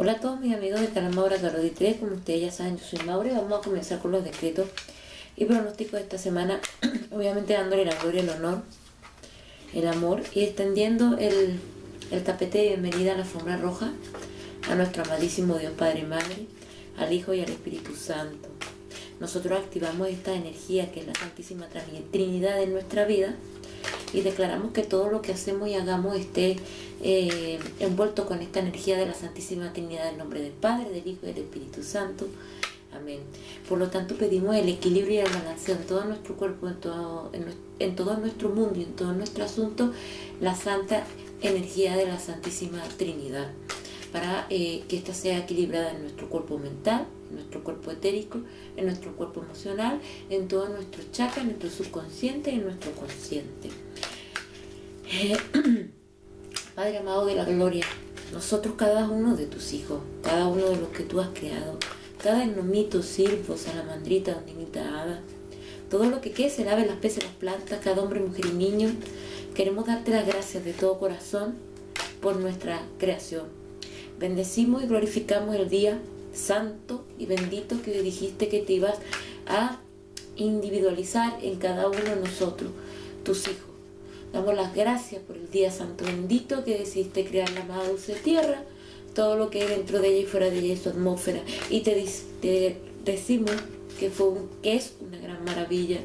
Hola a todos mis amigos de Canal Maura Carolit3, como ustedes ya saben, yo soy Maura y vamos a comenzar con los decretos y pronósticos de esta semana, obviamente dándole la gloria, el honor, el amor y extendiendo el tapete de bienvenida a la alfombra roja a nuestro amadísimo Dios Padre y Madre, al Hijo y al Espíritu Santo. Nosotros activamos esta energía que es la Santísima Trinidad en nuestra vida y declaramos que todo lo que hacemos y hagamos esté envuelto con esta energía de la Santísima Trinidad, en nombre del Padre, del Hijo y del Espíritu Santo. Amén. Por lo tanto, pedimos el equilibrio y el balance en todo nuestro cuerpo, en todo nuestro mundo y en todo nuestro asunto, la santa energía de la Santísima Trinidad, para que ésta sea equilibrada en nuestro cuerpo mental, en nuestro cuerpo etérico, en nuestro cuerpo emocional, en todos nuestros chakras, en nuestro subconsciente y en nuestro consciente. Padre amado de la gloria, nosotros, cada uno de tus hijos, cada uno de los que tú has creado, cada gnomito, silfo, salamandrita, ondinita, hada, todo lo que quede, se lave las peces, las plantas, cada hombre, mujer y niño, queremos darte las gracias de todo corazón por nuestra creación. Bendecimos y glorificamos el día santo y bendito que dijiste que te ibas a individualizar en cada uno de nosotros, tus hijos. Damos las gracias por el día santo bendito que decidiste crear la más dulce tierra, todo lo que hay dentro de ella y fuera de ella, su atmósfera. Y te decimos que es una gran maravilla.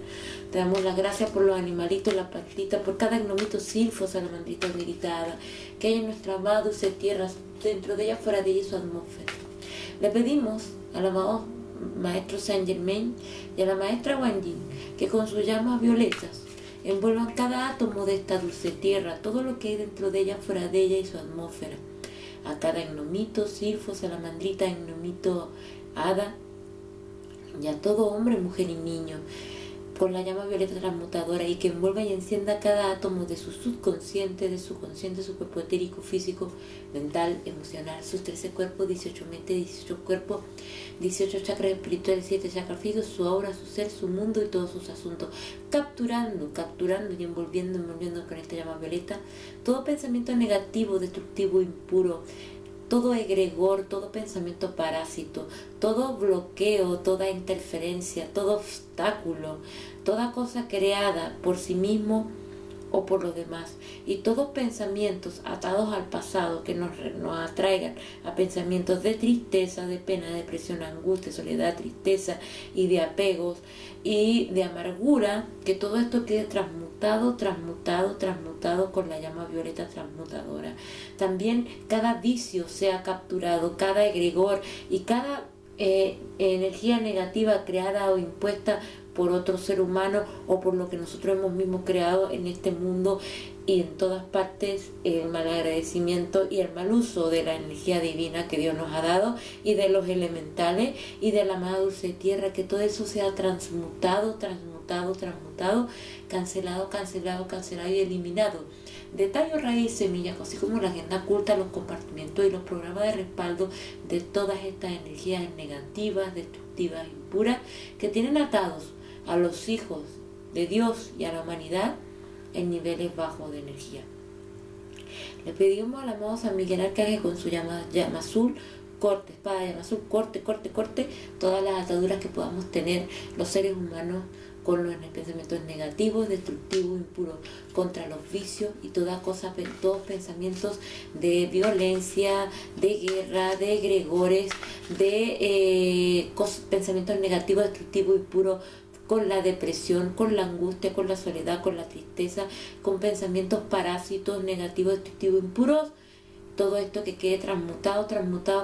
Te damos las gracias por los animalitos, las plantitas, por cada gnomito, silfo, salamandrita, militada, que hay en nuestra amada dulce tierra, dentro de ella, fuera de ella, su atmósfera. Le pedimos al amado maestro Saint Germain y a la maestra Kwan Yin que con sus llamas violetas envuelvan cada átomo de esta dulce tierra, todo lo que hay dentro de ella, fuera de ella y su atmósfera. A cada gnomito, silfo, salamandrita, gnomito, hada, y a todo hombre, mujer y niño, con la llama violeta transmutadora, y que envuelva y encienda cada átomo de su subconsciente, de su consciente, su cuerpo etérico, físico, mental, emocional, sus 13 cuerpos, 18 mentes, 18 cuerpos, 18 chakras espirituales, 7 chakras físicos, su aura, su ser, su mundo y todos sus asuntos, capturando y envolviendo con esta llama violeta todo pensamiento negativo, destructivo, impuro, todo egregor, todo pensamiento parásito, todo bloqueo, toda interferencia, todo obstáculo, toda cosa creada por sí mismo o por los demás, y todos pensamientos atados al pasado que nos atraigan a pensamientos de tristeza, de pena, de depresión, angustia, soledad, tristeza y de apegos y de amargura, que todo esto quede transmutado con la llama violeta transmutadora. También cada vicio sea capturado, cada egregor y cada energía negativa creada o impuesta por otro ser humano o por lo que nosotros hemos mismos creado en este mundo y en todas partes, el mal agradecimiento y el mal uso de la energía divina que Dios nos ha dado y de los elementales y de la amada dulce tierra, que todo eso sea transmutado, cancelado y eliminado. De tallo, raíz, semillas, así como la agenda oculta, los compartimentos y los programas de respaldo de todas estas energías negativas, destructivas, impuras, que tienen atados a los hijos de Dios y a la humanidad en niveles bajos de energía. Le pedimos al amado San Miguel Arcángel, con su llama azul, corte, espada de llama azul, corte todas las ataduras que podamos tener los seres humanos con los pensamientos negativos, destructivos, impuros, contra los vicios y toda cosa, todos pensamientos de violencia, de guerra, de egregores, de pensamientos negativos, destructivos, impuros, con la depresión, con la angustia, con la soledad, con la tristeza, con pensamientos parásitos, negativos, destructivos, impuros. Todo esto que quede transmutado,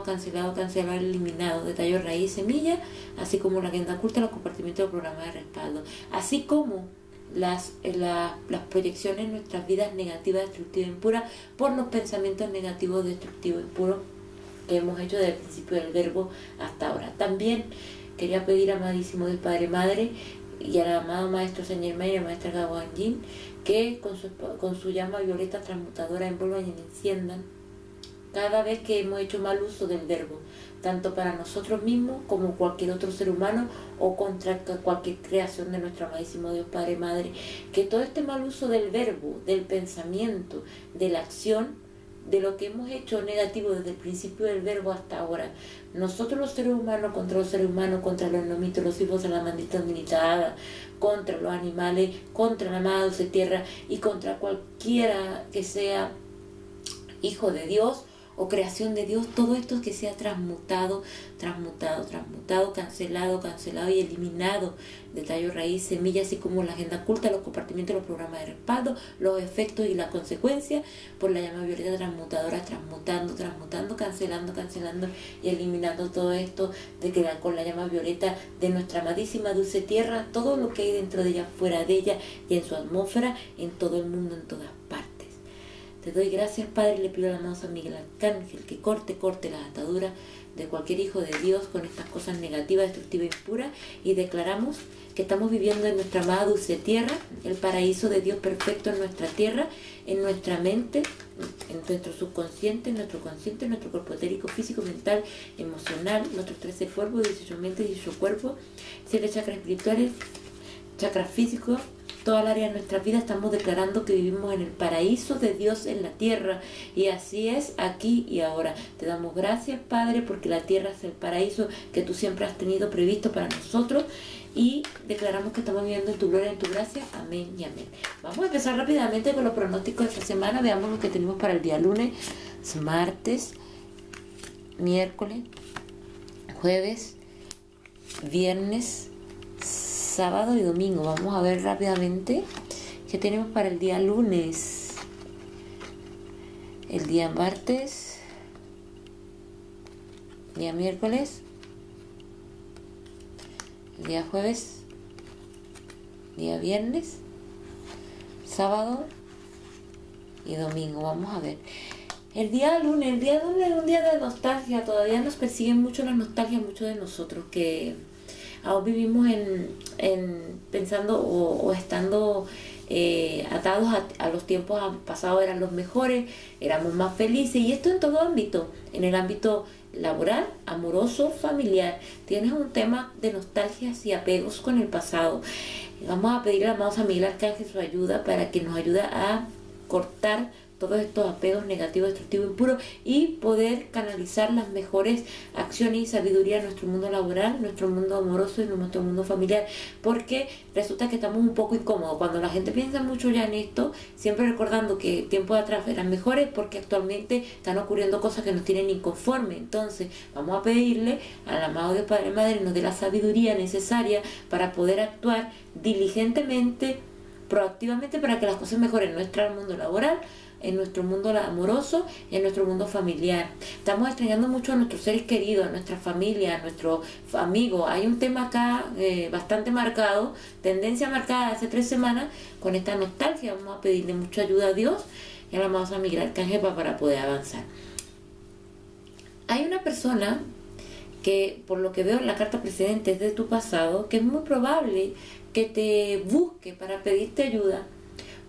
cancelado, eliminado, de tallo, raíz, semilla, así como la agenda oculta, los compartimentos del programa de respaldo, así como las proyecciones en nuestras vidas negativas, destructivas, impuras, por los pensamientos negativos, destructivos, impuros que hemos hecho desde el principio del verbo hasta ahora. También quería pedir, amadísimo del Padre Madre, y al amado maestro Saint Germain y a la maestra Kwan Yin, que con su llama violeta transmutadora envuelvan y enciendan cada vez que hemos hecho mal uso del verbo, tanto para nosotros mismos como cualquier otro ser humano o contra cualquier creación de nuestro amadísimo Dios Padre Madre, que todo este mal uso del verbo, del pensamiento, de la acción, de lo que hemos hecho negativo desde el principio del verbo hasta ahora. Nosotros los seres humanos contra los seres humanos, contra los nomitos, los hijos de la maldita militada, contra los animales, contra la madre de tierra y contra cualquiera que sea hijo de Dios o creación de Dios, todo esto que sea transmutado, transmutado, transmutado, cancelado, cancelado y eliminado de tallo, raíz, semilla, así como la agenda oculta, los compartimientos, los programas de respaldo, los efectos y la consecuencia por la llama violeta transmutadora, transmutando, transmutando, cancelando, cancelando y eliminando todo esto de que con la llama violeta de nuestra amadísima dulce tierra, todo lo que hay dentro de ella, fuera de ella y en su atmósfera, en todo el mundo, en todas partes. Te doy gracias, Padre, le pido a la amado San Miguel Arcángel que corte las ataduras de cualquier hijo de Dios con estas cosas negativas, destructivas e impuras, y declaramos que estamos viviendo en nuestra amada dulce tierra, el paraíso de Dios perfecto en nuestra tierra, en nuestra mente, en nuestro subconsciente, en nuestro consciente, en nuestro cuerpo etérico, físico, mental, emocional, nuestros 13 cuerpos, 18 mentes, 18 cuerpos, 7 chakras espirituales, chakras físicos. Toda el área de nuestra vida estamos declarando que vivimos en el paraíso de Dios en la tierra, y así es aquí y ahora. Te damos gracias, Padre, porque la tierra es el paraíso que tú siempre has tenido previsto para nosotros, y declaramos que estamos viviendo en tu gloria, en tu gracia. Amén y amén. Vamos a empezar rápidamente con los pronósticos de esta semana. Veamos lo que tenemos para el día lunes, martes, miércoles, jueves, viernes, sábado y domingo. Vamos a ver rápidamente qué tenemos para el día lunes. El día martes, el día miércoles, el día jueves, el día viernes, sábado y domingo. Vamos a ver. El día lunes es un día de nostalgia. Todavía nos persiguen mucho las nostalgias, muchos de nosotros que aún vivimos pensando o estando atados a los tiempos pasados. Eran los mejores, éramos más felices, y esto en todo ámbito, en el ámbito laboral, amoroso, familiar. Tienes un tema de nostalgias y apegos con el pasado. Vamos a pedirle a amado San Miguel Arcángel su ayuda para que nos ayude a cortar todos estos apegos negativos, destructivos, impuros, y poder canalizar las mejores acciones y sabiduría en nuestro mundo laboral, nuestro mundo amoroso y nuestro mundo familiar, porque resulta que estamos un poco incómodos. Cuando la gente piensa mucho ya en esto, siempre recordando que tiempo de atrás eran mejores, porque actualmente están ocurriendo cosas que nos tienen inconformes. Entonces vamos a pedirle al amado Dios Padre Madre nos dé la sabiduría necesaria para poder actuar diligentemente, proactivamente, para que las cosas mejoren en nuestro mundo laboral, en nuestro mundo amoroso y en nuestro mundo familiar. Estamos extrañando mucho a nuestros seres queridos, a nuestra familia, a nuestros amigos. Hay un tema acá bastante marcado, tendencia marcada hace 3 semanas con esta nostalgia. Vamos a pedirle mucha ayuda a Dios y a la amada San Miguel Arcángel para poder avanzar. Hay una persona que, por lo que veo en la carta precedente, es de tu pasado, que es muy probable que te busque para pedirte ayuda.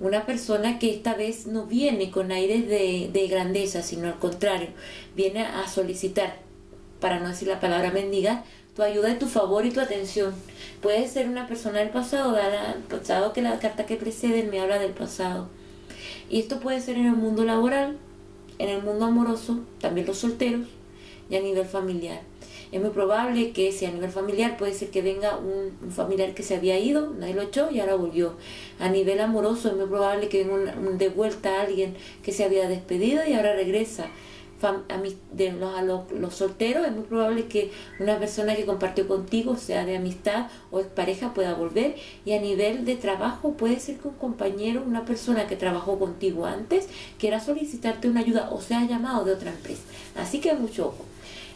Una persona que esta vez no viene con aires de grandeza, sino al contrario, viene a solicitar, para no decir la palabra mendigar, tu ayuda, tu favor y tu atención. Puede ser una persona del pasado, dada al pasado que la carta que precede me habla del pasado. Y esto puede ser en el mundo laboral, en el mundo amoroso, también los solteros, y a nivel familiar. Es muy probable que si a nivel familiar puede ser que venga un familiar que se había ido, nadie lo echó y ahora volvió. A nivel amoroso es muy probable que venga de vuelta alguien que se había despedido y ahora regresa. A los solteros es muy probable que una persona que compartió contigo, sea de amistad o expareja, pueda volver. Y a nivel de trabajo puede ser que un compañero, una persona que trabajó contigo antes, quiera solicitarte una ayuda o sea llamado de otra empresa. Así que mucho ojo.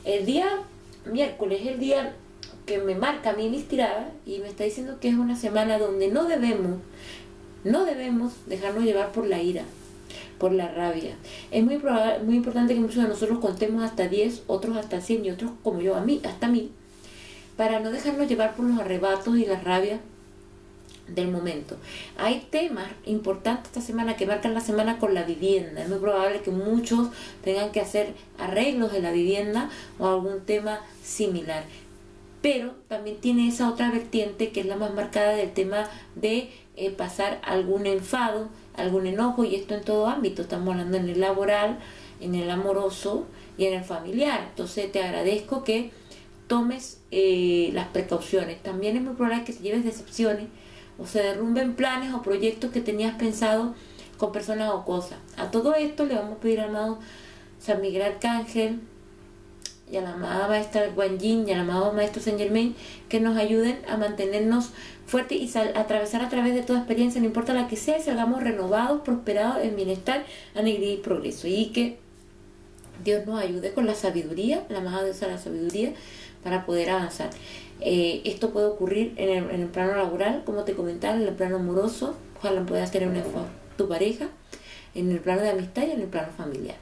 El día miércoles es el día que me marca a mí mis tiradas y me está diciendo que es una semana donde no debemos dejarnos llevar por la ira, por la rabia. Es muy importante que muchos de nosotros contemos hasta 10, otros hasta 100 y otros, como yo, hasta 1000, para no dejarnos llevar por los arrebatos y la rabia del momento. Hay temas importantes esta semana que marcan la semana con la vivienda. Es muy probable que muchos tengan que hacer arreglos de la vivienda o algún tema similar. Pero también tiene esa otra vertiente que es la más marcada del tema de pasar algún enfado, algún enojo, y esto en todo ámbito. Estamos hablando en el laboral, en el amoroso y en el familiar. Entonces te agradezco que tomes las precauciones. También es muy probable que te lleves decepciones o se derrumben planes o proyectos que tenías pensado con personas o cosas. A todo esto le vamos a pedir al amado San Miguel Arcángel y a la amada maestra Kwan Yin y al amado maestro Saint Germain que nos ayuden a mantenernos fuertes y atravesar a través de toda experiencia, no importa la que sea, y salgamos renovados, prosperados en bienestar, alegría y progreso. Y que Dios nos ayude con la sabiduría, la amada diosa de la sabiduría, para poder avanzar. Esto puede ocurrir en el plano laboral, como te comentaba, en el plano amoroso, ojalá puedas tener una tu pareja, en el plano de amistad y en el plano familiar.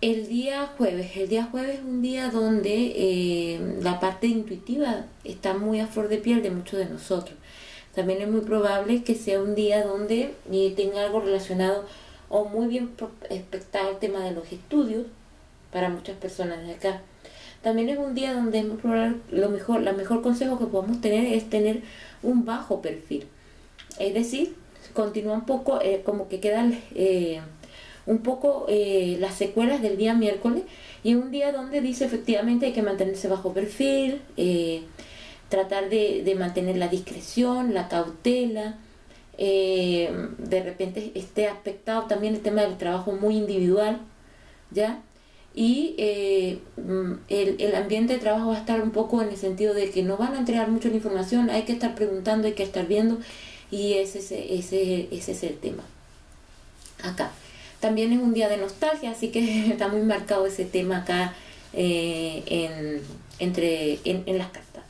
El día jueves es un día donde la parte intuitiva está muy a flor de piel de muchos de nosotros. También es muy probable que sea un día donde tenga algo relacionado o muy bien prospectado el tema de los estudios para muchas personas de acá. También es un día donde es muy probable, el mejor consejo que podemos tener es tener un bajo perfil, es decir, continúa un poco como que quedan un poco las secuelas del día miércoles, y un día donde dice efectivamente hay que mantenerse bajo perfil, tratar de mantener la discreción, la cautela. De repente esté afectado también el tema del trabajo muy individual, ¿ya? Y el ambiente de trabajo va a estar un poco en el sentido de que no van a entregar mucho la información, hay que estar preguntando, hay que estar viendo, y ese es el tema. Acá también es un día de nostalgia, así que está muy marcado ese tema acá en las cartas.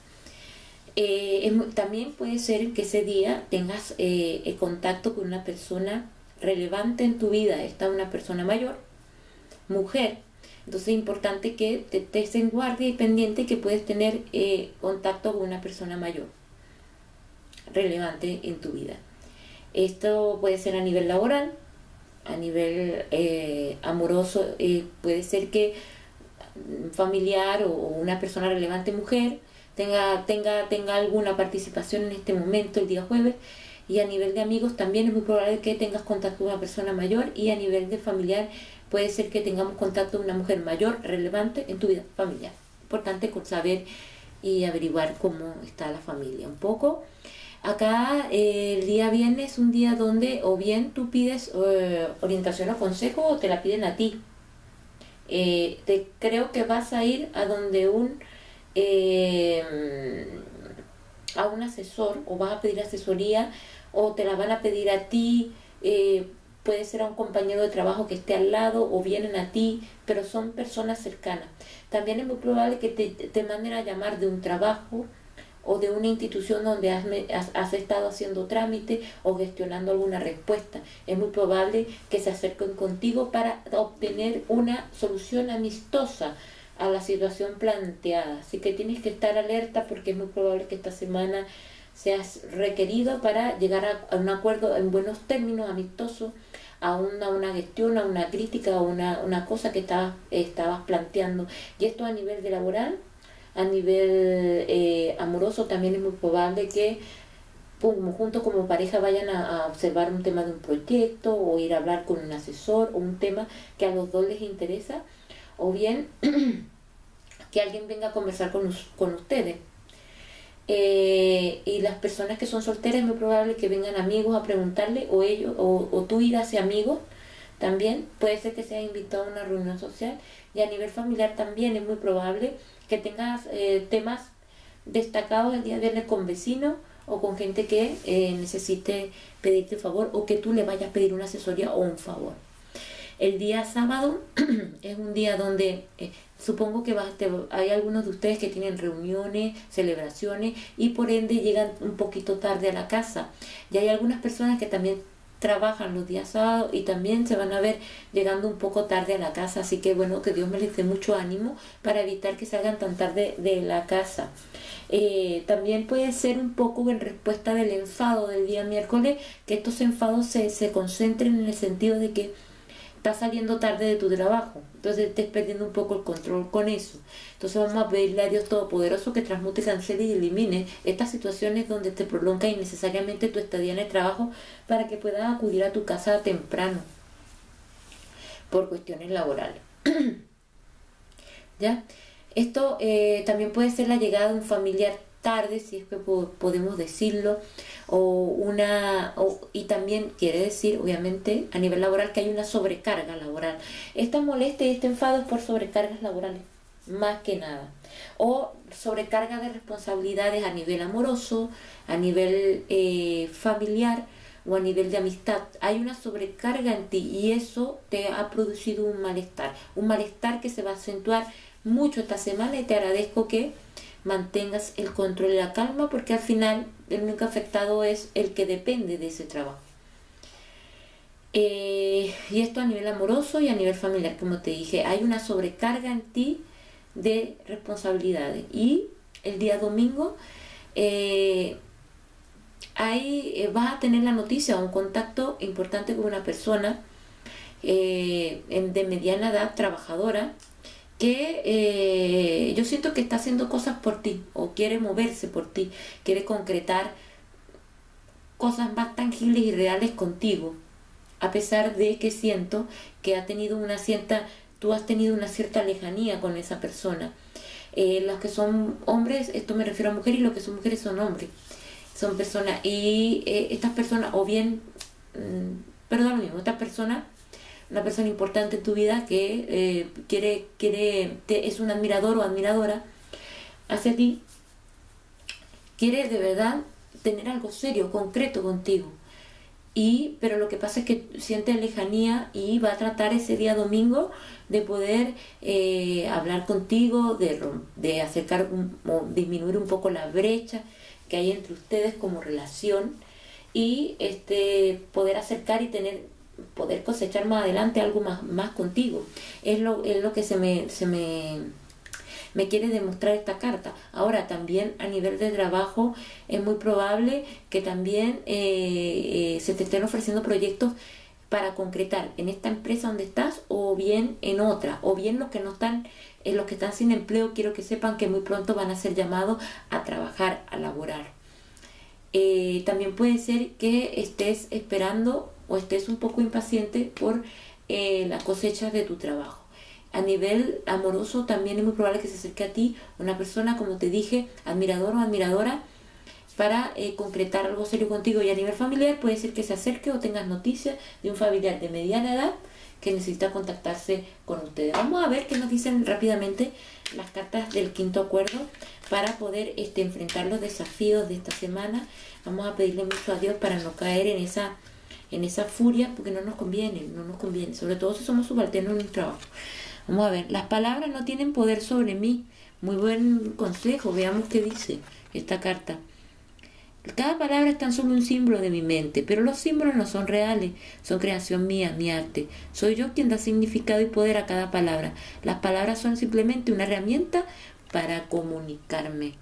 También puede ser que ese día tengas el contacto con una persona relevante en tu vida, está una persona mayor, mujer. Entonces es importante que te estés en guardia y pendiente que puedes tener contacto con una persona mayor relevante en tu vida. Esto puede ser a nivel laboral, a nivel amoroso, puede ser que un familiar o una persona relevante mujer tenga alguna participación en este momento el día jueves. Y a nivel de amigos también es muy probable que tengas contacto con una persona mayor, y a nivel de familiar puede ser que tengamos contacto con una mujer mayor relevante en tu vida familiar. Importante saber y averiguar cómo está la familia un poco. Acá el día viernes es un día donde o bien tú pides orientación o consejo o te la piden a ti. Creo que vas a ir a donde a un asesor, o vas a pedir asesoría o te la van a pedir a ti. Puede ser a un compañero de trabajo que esté al lado o vienen a ti, pero son personas cercanas. También es muy probable que te manden a llamar de un trabajo o de una institución donde has estado haciendo trámite o gestionando alguna respuesta. Es muy probable que se acerquen contigo para obtener una solución amistosa a la situación planteada. Así que tienes que estar alerta porque es muy probable que esta semana seas requerido para llegar a un acuerdo en buenos términos, amistoso, a una gestión, a una crítica, a una cosa que estabas planteando. Y esto a nivel de laboral. A nivel amoroso también es muy probable que juntos como pareja vayan a observar un tema de un proyecto o ir a hablar con un asesor o un tema que a los dos les interesa, o bien que alguien venga a conversar con ustedes. Y las personas que son solteras es muy probable que vengan amigos a preguntarle, o ellos o tú ir hacia amigos. También puede ser que seas invitado a una reunión social. Y a nivel familiar también es muy probable que tengas temas destacados el día viernes con vecinos o con gente que necesite pedirte un favor o que tú le vayas a pedir una asesoría o un favor. El día sábado es un día donde supongo que hay algunos de ustedes que tienen reuniones, celebraciones, y por ende llegan un poquito tarde a la casa. Y hay algunas personas que también trabajan los días sábados y también se van a ver llegando un poco tarde a la casa. Así que bueno, que Dios me les dé mucho ánimo para evitar que salgan tan tarde de la casa. También puede ser un poco en respuesta del enfado del día miércoles, que estos enfados se concentren en el sentido de que estás saliendo tarde de tu trabajo, entonces estés perdiendo un poco el control con eso. Entonces vamos a pedirle a Dios Todopoderoso que transmute, cancele y elimine estas situaciones donde te prolonga innecesariamente tu estadía en el trabajo, para que puedas acudir a tu casa temprano. por cuestiones laborales. ¿Ya? Esto también puede ser la llegada de un familiar tarde, si es que podemos decirlo, y también quiere decir, obviamente, a nivel laboral, que hay una sobrecarga laboral. Esta molestia y este enfado es por sobrecargas laborales, más que nada, o sobrecarga de responsabilidades a nivel amoroso, a nivel familiar o a nivel de amistad. Hay una sobrecarga en ti y eso te ha producido un malestar que se va a acentuar mucho esta semana, y te agradezco que mantengas el control y la calma, porque al final el único afectado es el que depende de ese trabajo. Y esto a nivel amoroso y a nivel familiar, como te dije, hay una sobrecarga en ti de responsabilidades. Y el día domingo vas a tener la noticia, un contacto importante con una persona de mediana edad, trabajadora, que yo siento que está haciendo cosas por ti, o quiere moverse por ti, quiere concretar cosas más tangibles y reales contigo, a pesar de que siento que tú has tenido una cierta lejanía con esa persona. Los que son hombres, esto me refiero a mujeres, y los que son mujeres son hombres, son personas, y estas personas, o bien, perdón, lo mismo, esta persona, una persona importante en tu vida que es un admirador o admiradora hacia ti, quiere de verdad tener algo serio, concreto contigo. Pero lo que pasa es que siente lejanía y va a tratar ese día domingo de poder hablar contigo, de acercar o disminuir un poco la brecha que hay entre ustedes como relación, y poder acercar y poder cosechar más adelante algo más contigo. Es lo que me quiere demostrar esta carta. Ahora, también a nivel de trabajo es muy probable que también se te estén ofreciendo proyectos para concretar en esta empresa donde estás, o bien en otra, o bien los que están sin empleo. Quiero que sepan que muy pronto van a ser llamados a trabajar, a laborar. También puede ser que estés esperando o estés un poco impaciente por la cosecha de tu trabajo. A nivel amoroso también es muy probable que se acerque a ti una persona, como te dije, admirador o admiradora, para concretar algo serio contigo. Y a nivel familiar puede ser que se acerque o tengas noticias de un familiar de mediana edad que necesita contactarse con ustedes. Vamos a ver qué nos dicen rápidamente las cartas del quinto acuerdo para poder enfrentar los desafíos de esta semana. Vamos a pedirle mucho a Dios para no caer en esa furia, porque no nos conviene, sobre todo si somos subalternos en un trabajo. Vamos a ver, las palabras no tienen poder sobre mí. Muy buen consejo. Veamos qué dice esta carta. Cada palabra es tan solo un símbolo de mi mente, pero los símbolos no son reales, son creación mía, mi arte. Soy yo quien da significado y poder a cada palabra. Las palabras son simplemente una herramienta para comunicarme.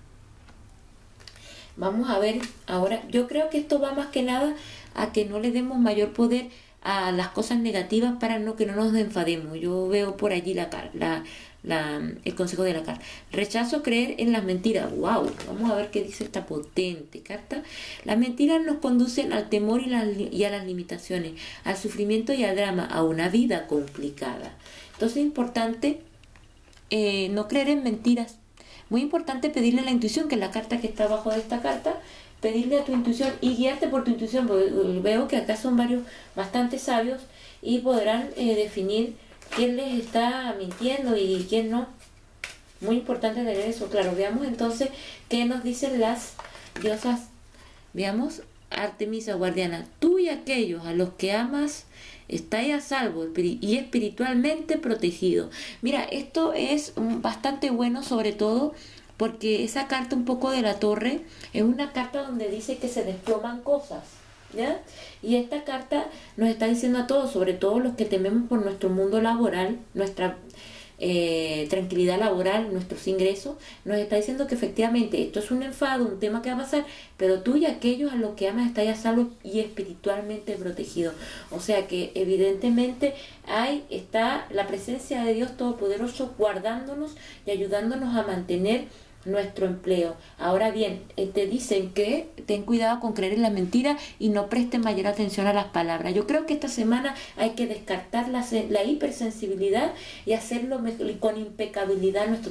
Vamos a ver ahora, yo creo que esto va más que nada a que no le demos mayor poder a las cosas negativas para que no nos enfademos. Yo veo por allí el consejo de la carta. Rechazo creer en las mentiras. ¡Wow! Vamos a ver qué dice esta potente carta. Las mentiras nos conducen al temor y a las limitaciones, al sufrimiento y al drama, a una vida complicada. Entonces es importante no creer en mentiras. Muy importante pedirle a la intuición, que es la carta que está abajo de esta carta, pedirle a tu intuición y guiarte por tu intuición, porque veo que acá son bastante sabios y podrán definir quién les está mintiendo y quién no. Muy importante tener eso claro. Veamos entonces qué nos dicen las diosas. Veamos, Artemisa guardiana, tú y aquellos a los que amas estáis a salvo y espiritualmente protegido. Mira, esto es bastante bueno, sobre todo porque esa carta un poco de la torre es una carta donde dice que se desploman cosas, ¿ya? Y esta carta nos está diciendo a todos, sobre todo los que tememos por nuestro mundo laboral, nuestra tranquilidad laboral, nuestros ingresos, nos está diciendo que efectivamente esto es un enfado, un tema que va a pasar, pero tú y aquellos a los que amas estáis a salvo y espiritualmente protegidos. O sea que evidentemente ahí está la presencia de Dios Todopoderoso guardándonos y ayudándonos a mantener nuestro empleo. Ahora bien, te dicen que ten cuidado con creer en las mentiras y no presten mayor atención a las palabras. Yo creo que esta semana hay que descartar la hipersensibilidad y hacerlo con impecabilidad nuestro